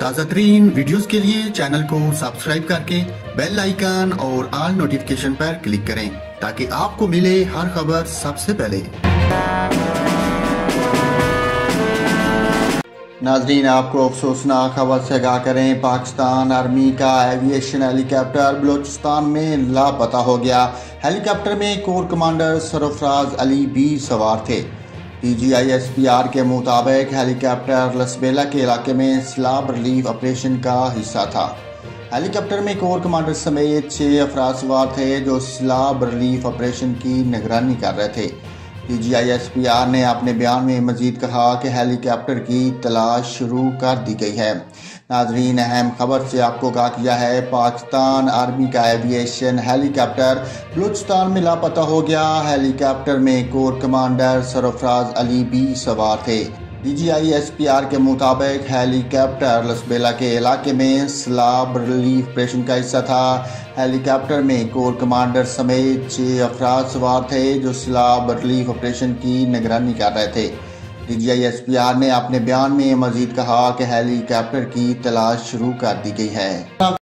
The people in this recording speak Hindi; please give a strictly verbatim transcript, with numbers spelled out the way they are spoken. ताज़ा तरीन वीडियोस के लिए चैनल को सब्सक्राइब करके बेल आइकन और ऑल नोटिफिकेशन पर क्लिक करें ताकि आपको मिले हर खबर सबसे पहले। नाजरीन, आपको अफसोसनाक खबर से आगाह करें। पाकिस्तान आर्मी का एविएशन हेलीकॉप्टर बलूचिस्तान में लापता हो गया। हेलीकॉप्टर में कोर कमांडर सरफराज अली भी सवार थे। D G I S P R के मुताबिक हेलीकॉप्टर लसबेला के इलाके में स्लाब रिलीफ ऑपरेशन का हिस्सा था। हेलीकॉप्टर में कोर कमांडर समेत छः अफराद सवार थे जो स्लाब रिलीफ ऑपरेशन की निगरानी कर रहे थे। D G I S P R ने अपने बयान में मजीद कहा कि हेलीकॉप्टर की तलाश शुरू कर दी गई है। नाजरीन, अहम खबर से आपको आगाह किया है। पाकिस्तान आर्मी का एविएशन हेलीकॉप्टर बलूचिस्तान में लापता हो गया। हेलीकॉप्टर में कोर कमांडर सरफराज अली भी सवार थे। D G I S P R के मुताबिक हेलीकॉप्टर लसबेला के इलाके में स्लाब रिलीफ ऑपरेशन का हिस्सा था। हेलीकॉप्टर में कोर कमांडर समेत छः अफराद सवार थे जो स्लाब रिलीफ ऑपरेशन की निगरानी कर रहे थे। D G I S P R ने अपने बयान में मजीद कहा कि हेलीकॉप्टर की तलाश शुरू कर दी गई है।